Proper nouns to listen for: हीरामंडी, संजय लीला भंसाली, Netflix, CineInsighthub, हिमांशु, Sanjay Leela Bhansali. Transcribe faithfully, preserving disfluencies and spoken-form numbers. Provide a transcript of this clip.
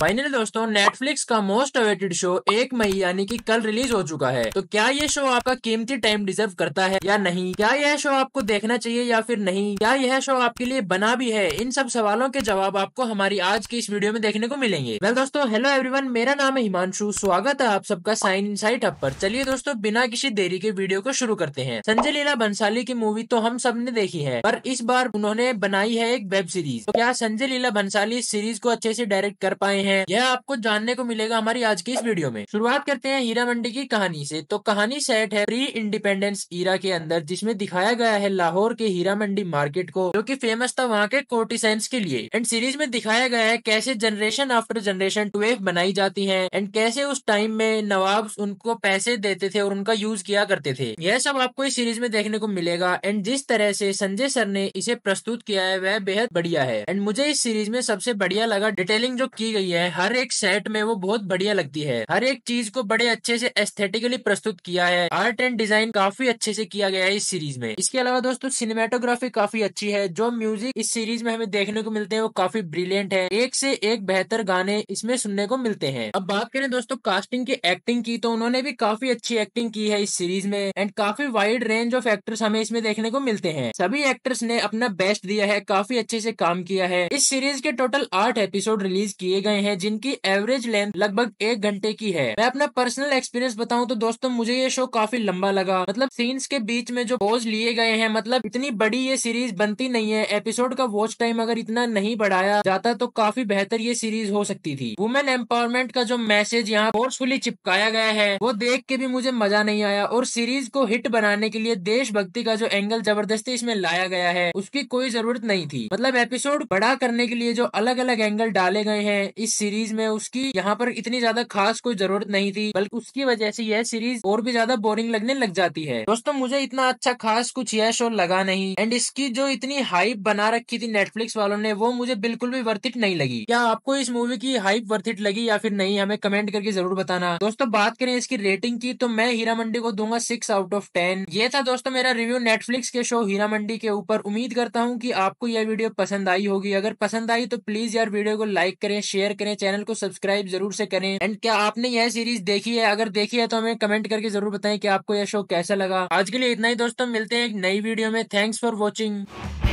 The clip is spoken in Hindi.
फाइनली दोस्तों नेटफ्लिक्स का मोस्ट अवेटेड शो एक मई यानी कि कल रिलीज हो चुका है। तो क्या ये शो आपका कीमती टाइम डिजर्व करता है या नहीं? क्या यह शो आपको देखना चाहिए या फिर नहीं? क्या यह शो आपके लिए बना भी है? इन सब सवालों के जवाब आपको हमारी आज की इस वीडियो में देखने को मिलेंगे। वेल दोस्तों, हेलो एवरीवन, मेरा नाम है हिमांशु, स्वागत है आप सबका साइन इनसाइट हब पर। चलिए दोस्तों, बिना किसी देरी के वीडियो को शुरू करते हैं। संजय लीला भंसाली की मूवी तो हम सब ने देखी है, पर इस बार उन्होंने बनाई है एक वेब सीरीज। तो क्या संजय लीला भंसाली इस सीरीज को अच्छे से डायरेक्ट कर पाए? यह आपको जानने को मिलेगा हमारी आज की इस वीडियो में। शुरुआत करते हैं हीरामंडी की कहानी से। तो कहानी सेट है प्री इंडिपेंडेंस ईरा के अंदर, जिसमें दिखाया गया है लाहौर के हीरामंडी मार्केट को, जो कि फेमस था वहाँ के कोर्टिसेंस के लिए। एंड सीरीज में दिखाया गया है कैसे जनरेशन आफ्टर जनरेशन ट्वेल्व बनाई जाती है एंड कैसे उस टाइम में नवाब उनको पैसे देते थे और उनका यूज किया करते थे। यह सब आपको इस सीरीज में देखने को मिलेगा। एंड जिस तरह से संजय सर ने इसे प्रस्तुत किया है वह बेहद बढ़िया है। एंड मुझे इस सीरीज में सबसे बढ़िया लगा डिटेलिंग जो की गई है, हर एक सेट में वो बहुत बढ़िया लगती है। हर एक चीज को बड़े अच्छे से एस्थेटिकली प्रस्तुत किया है। आर्ट एंड डिजाइन काफी अच्छे से किया गया है इस सीरीज में। इसके अलावा दोस्तों सिनेमेटोग्राफी काफी अच्छी है। जो म्यूजिक इस सीरीज में हमें देखने को मिलते हैं वो काफी ब्रिलियंट है। एक से एक बेहतर गाने इसमें सुनने को मिलते हैं। अब बात करें दोस्तों कास्टिंग की, एक्टिंग की, तो उन्होंने भी काफी अच्छी एक्टिंग की है इस सीरीज में। एंड काफी वाइड रेंज ऑफ एक्टर्स हमें इसमें देखने को मिलते हैं। सभी एक्टर्स ने अपना बेस्ट दिया है, काफी अच्छे से काम किया है। इस सीरीज के टोटल आठ एपिसोड रिलीज किए गए हैं, जिनकी एवरेज लेंथ लगभग एक घंटे की है। मैं अपना पर्सनल एक्सपीरियंस बताऊं तो दोस्तों मुझे ये शो काफी लंबा लगा। मतलब सीन्स के बीच में जो पॉज लिए गए हैं, मतलब इतनी बड़ी ये सीरीज बनती नहीं है। एपिसोड का वॉच टाइम अगर इतना नहीं बढ़ाया जाता तो काफी बेहतर ये सीरीज हो सकती थी। वुमेन एम्पावरमेंट का जो मैसेज यहाँ फोर्सफुली चिपकाया गया है वो देख के भी मुझे मजा नहीं आया। और सीरीज को हिट बनाने के लिए देशभक्ति का जो एंगल जबरदस्ती इसमें लाया गया है उसकी कोई जरूरत नहीं थी। मतलब एपिसोड बड़ा करने के लिए जो अलग अलग एंगल डाले गए हैं इस सीरीज में, उसकी यहाँ पर इतनी ज्यादा खास कोई जरूरत नहीं थी, बल्कि उसकी वजह से यह सीरीज और भी ज्यादा बोरिंग लगने लग जाती है। दोस्तों मुझे इतना अच्छा खास कुछ यह शो लगा नहीं। एंड इसकी जो इतनी हाइप बना रखी थी नेटफ्लिक्स वालों ने, वो मुझे बिल्कुल भी वर्थ इट नहीं लगी। क्या आपको इस मूवी की हाइप वर्थ इट लगी या फिर नहीं? हमें कमेंट करके जरूर बताना। दोस्तों बात करें इसकी रेटिंग की, तो मैं हीरामंडी को दूंगा सिक्स आउट ऑफ टेन। ये था दोस्तों मेरा रिव्यू नेटफ्लिक्स के शो हीरामंडी के ऊपर। उम्मीद करता हूँ की आपको यह वीडियो पसंद आई होगी। अगर पसंद आई तो प्लीज यार वीडियो को लाइक करें, शेयर करें, चैनल को सब्सक्राइब जरूर से करें। एंड क्या आपने यह सीरीज देखी है? अगर देखी है तो हमें कमेंट करके जरूर बताएं कि आपको यह शो कैसा लगा। आज के लिए इतना ही दोस्तों, मिलते हैं एक नई वीडियो में। Thanks for watching.